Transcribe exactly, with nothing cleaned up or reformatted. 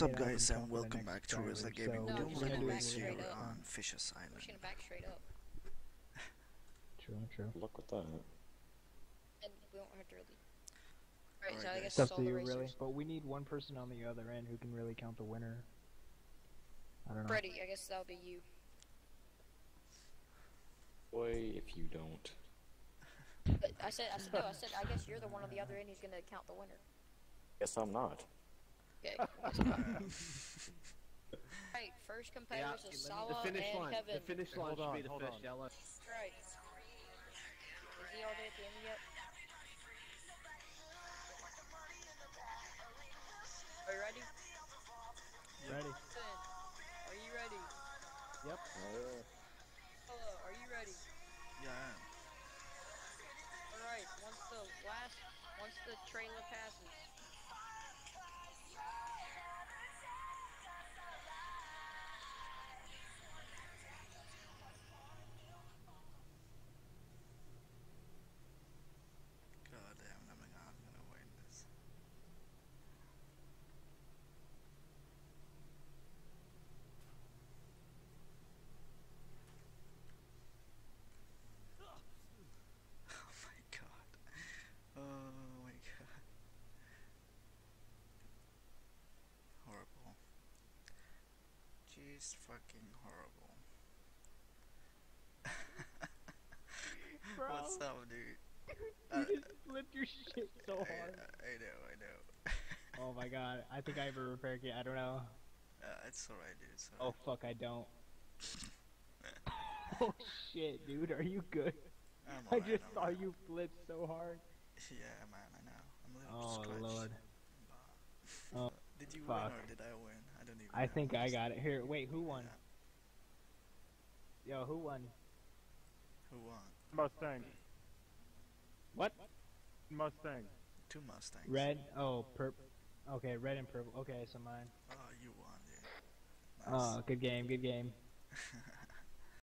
What's up, guys, and welcome back to Rizla Gaming. New Land Race here on Fish's Island. We're just gonna back straight up. True, true. Look with that. And we won't have to really. Alright, so I guess it's all the racers. Really. But we need one person on the other end who can really count the winner. I don't know. Freddy, I guess that'll be you. Boy, if you don't. But I said, I said, no, I said, I guess you're the one on the other end who's gonna count the winner. Guess I'm not. Okay. Alright, first competitors yeah, is Salah and line. Kevin. The finish line hold should on, be the hold first yellow. Right. Is he all there at the end yet? Are you ready? Ready. Are you ready? Yep. Uh, Hello, are you ready? Yeah, I am. Alright, once the last, once the trailer passes. It's fucking horrible. Bro. What's up, dude? You uh, just flipped your shit so hard. I, I know, I know. Oh my god, I think I have a repair kit, I don't know. Uh, it's alright, dude, it's alright. Oh fuck, I don't. Oh shit, dude, are you good? I'm I right, just I'm saw right. you flip so hard. Yeah, man, I know. I'm a little scratched. Oh lord. Oh. Did you Fuck. win or did I win? I don't even I know. think I got it. Here, wait, who won? Yeah. Yo, who won? Who won? Mustang. What? Mustang. Two Mustangs. Red, oh, purple. Okay, red and purple. Okay, so mine. Oh, you won, dude. Nice. Oh, good game, good game.